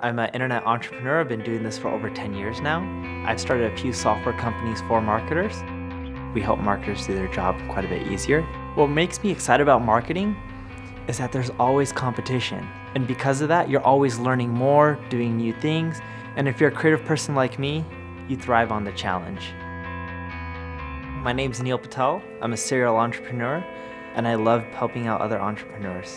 I'm an internet entrepreneur. I've been doing this for over 10 years now. I've started a few software companies for marketers. We help marketers do their job quite a bit easier. What makes me excited about marketing is that there's always competition. And because of that, you're always learning more, doing new things. And if you're a creative person like me, you thrive on the challenge. My name's Neil Patel. I'm a serial entrepreneur, and I love helping out other entrepreneurs.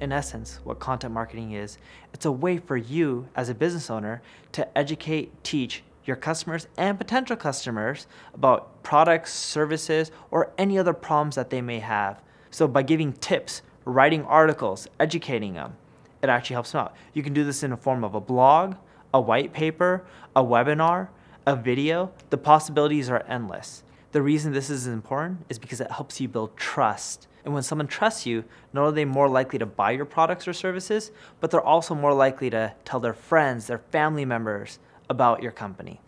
In essence, what content marketing is, it's a way for you as a business owner to educate, teach your customers and potential customers about products, services, or any other problems that they may have. So by giving tips, writing articles, educating them, it actually helps them out. You can do this in the form of a blog, a white paper, a webinar, a video. The possibilities are endless. The reason this is important is because it helps you build trust. And when someone trusts you, not only are they more likely to buy your products or services, but they're also more likely to tell their friends, their family members about your company.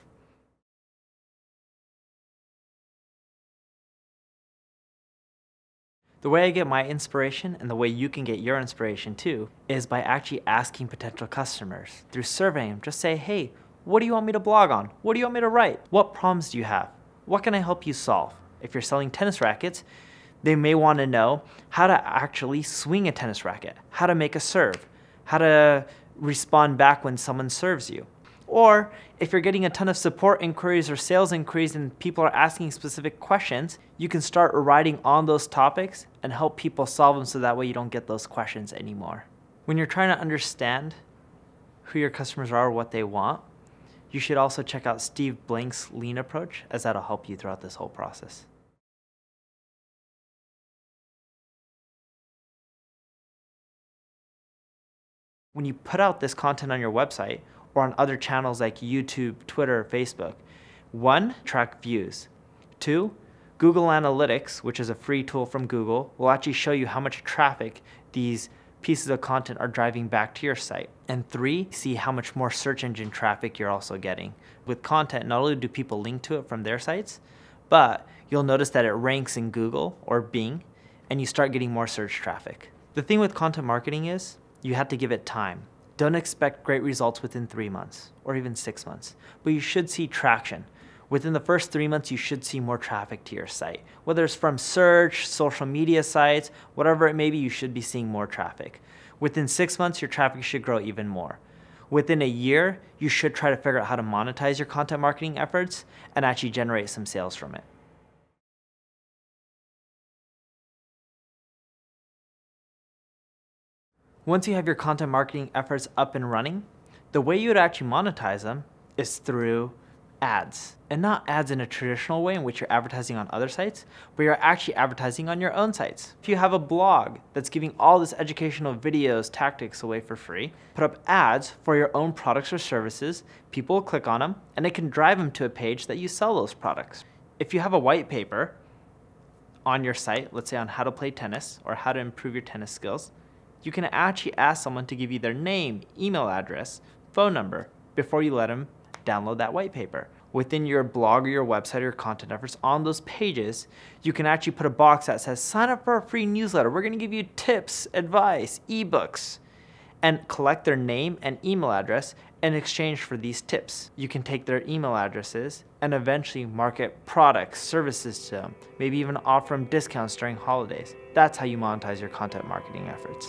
The way I get my inspiration, and the way you can get your inspiration too, is by actually asking potential customers. Through surveying them, just say, hey, what do you want me to blog on? What do you want me to write? What problems do you have? What can I help you solve? If you're selling tennis rackets, they may want to know how to actually swing a tennis racket, how to make a serve, how to respond back when someone serves you. Or if you're getting a ton of support inquiries or sales inquiries and people are asking specific questions, you can start writing on those topics and help people solve them so that way you don't get those questions anymore. When you're trying to understand who your customers are or what they want, you should also check out Steve Blank's Lean Approach, as that'll help you throughout this whole process. When you put out this content on your website or on other channels like YouTube, Twitter, Facebook, 1, track views. 2, Google Analytics, which is a free tool from Google, will actually show you how much traffic these pieces of content are driving back to your site. And 3, see how much more search engine traffic you're also getting. With content, not only do people link to it from their sites, but you'll notice that it ranks in Google or Bing, and you start getting more search traffic. The thing with content marketing is, you have to give it time. Don't expect great results within 3 months or even 6 months, but you should see traction. Within the first 3 months, you should see more traffic to your site. Whether it's from search, social media sites, whatever it may be, you should be seeing more traffic. Within 6 months, your traffic should grow even more. Within a year, you should try to figure out how to monetize your content marketing efforts and actually generate some sales from it. Once you have your content marketing efforts up and running, the way you would actually monetize them is through ads. And not ads in a traditional way in which you're advertising on other sites, but you're actually advertising on your own sites. If you have a blog that's giving all this educational videos, tactics away for free, put up ads for your own products or services, people will click on them, and it can drive them to a page that you sell those products. If you have a white paper on your site, let's say on how to play tennis or how to improve your tennis skills, you can actually ask someone to give you their name, email address, phone number before you let them download that white paper. Within your blog or your website or your content efforts, on those pages, you can actually put a box that says, sign up for a free newsletter. We're gonna give you tips, advice, ebooks, and collect their name and email address in exchange for these tips. You can take their email addresses and eventually market products, services to them, maybe even offer them discounts during holidays. That's how you monetize your content marketing efforts.